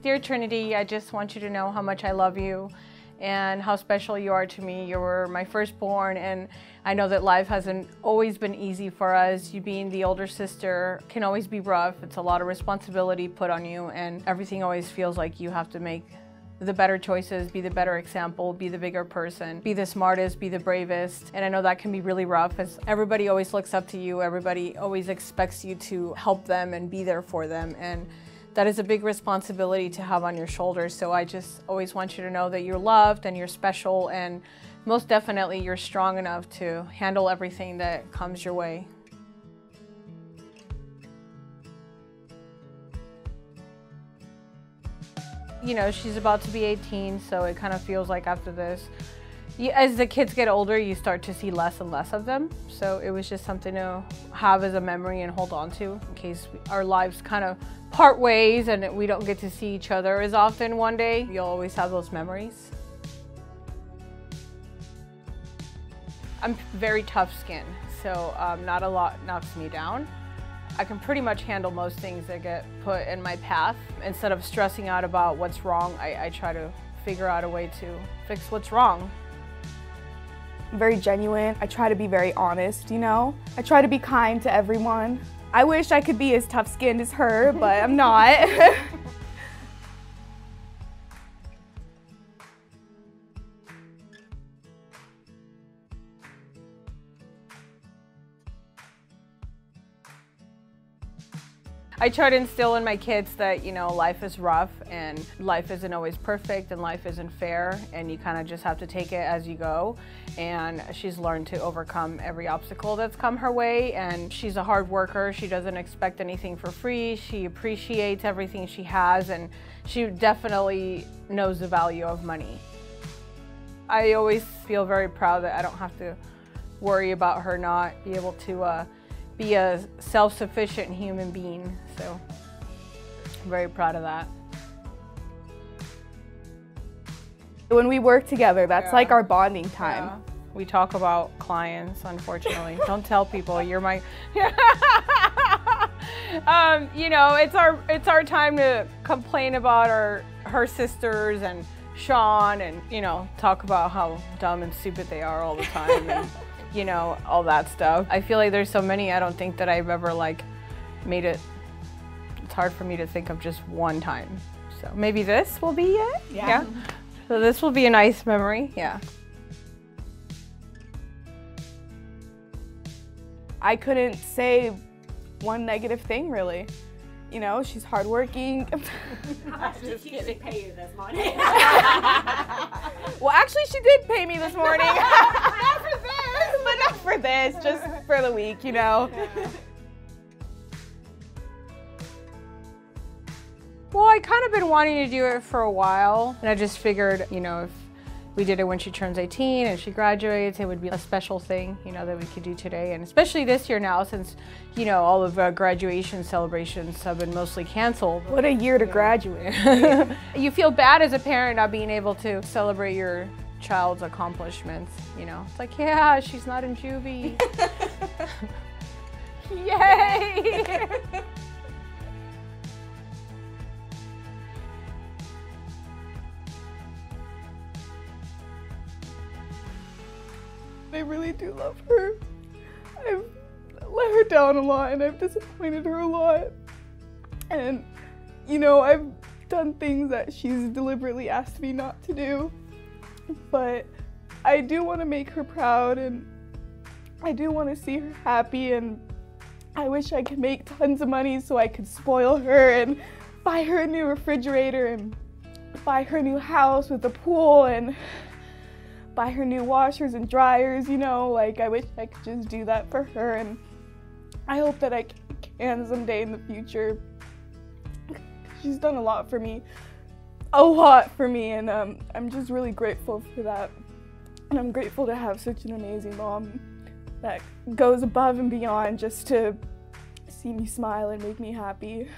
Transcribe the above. Dear Trinity, I just want you to know how much I love you and how special you are to me. You were my firstborn, and I know that life hasn't always been easy for us. You being the older sister can always be rough. It's a lot of responsibility put on you, and everything always feels like you have to make the better choices, be the better example, be the bigger person, be the smartest, be the bravest. And I know that can be really rough, as everybody always looks up to you, everybody always expects you to help them and be there for them. And that is a big responsibility to have on your shoulders. So I just always want you to know that you're loved and you're special, and most definitely you're strong enough to handle everything that comes your way. You know, she's about to be 18, so it kind of feels like after this, as the kids get older, you start to see less and less of them. So it was just something to have as a memory and hold on to in case our lives kind of part ways and we don't get to see each other as often one day. You'll always have those memories. I'm very tough skinned, so not a lot knocks me down. I can pretty much handle most things that get put in my path. Instead of stressing out about what's wrong, I try to figure out a way to fix what's wrong. I'm very genuine. I try to be very honest, you know? I try to be kind to everyone. I wish I could be as tough-skinned as her, but I'm not. I try to instill in my kids that, you know, life is rough and life isn't always perfect and life isn't fair, and you kind of just have to take it as you go. And she's learned to overcome every obstacle that's come her way, and she's a hard worker. She doesn't expect anything for free. She appreciates everything she has, and she definitely knows the value of money. I always feel very proud that I don't have to worry about her not be able to be a self-sufficient human being, so I'm very proud of that. When we work together, that's like our bonding time. Yeah. We talk about clients, unfortunately. Don't tell people, you're my... you know, it's our time to complain about her sisters and Sean, and, you know, talk about how dumb and stupid they are all the time. And, you know, all that stuff. I feel like there's so many, I don't think that I've ever like made it. It's hard for me to think of just one time. So maybe this will be it? Yeah. So this will be a nice memory, yeah. I couldn't say one negative thing, really. You know, she's hardworking. Just kidding. She pay you this morning. Well, actually, she did pay me this morning. This, just for the week, you know. Yeah. Well, I kind of been wanting to do it for a while, and I just figured, you know, if we did it when she turns 18 and she graduates, it would be a special thing, you know, that we could do today. And especially this year now, since, you know, all of our graduation celebrations have been mostly canceled. What a year to graduate. You feel bad as a parent not being able to celebrate your child's accomplishments, you know. It's like, yeah, she's not in juvie. Yay! I really do love her. I've let her down a lot, and I've disappointed her a lot. And, you know, I've done things that she's deliberately asked me not to do. But I do want to make her proud, and I do want to see her happy, and I wish I could make tons of money so I could spoil her and buy her a new refrigerator and buy her a new house with a pool and buy her new washers and dryers, you know, like I wish I could just do that for her, and I hope that I can someday in the future. She's done a lot for me. A lot for me, and I'm just really grateful for that, and I'm grateful to have such an amazing mom that goes above and beyond just to see me smile and make me happy.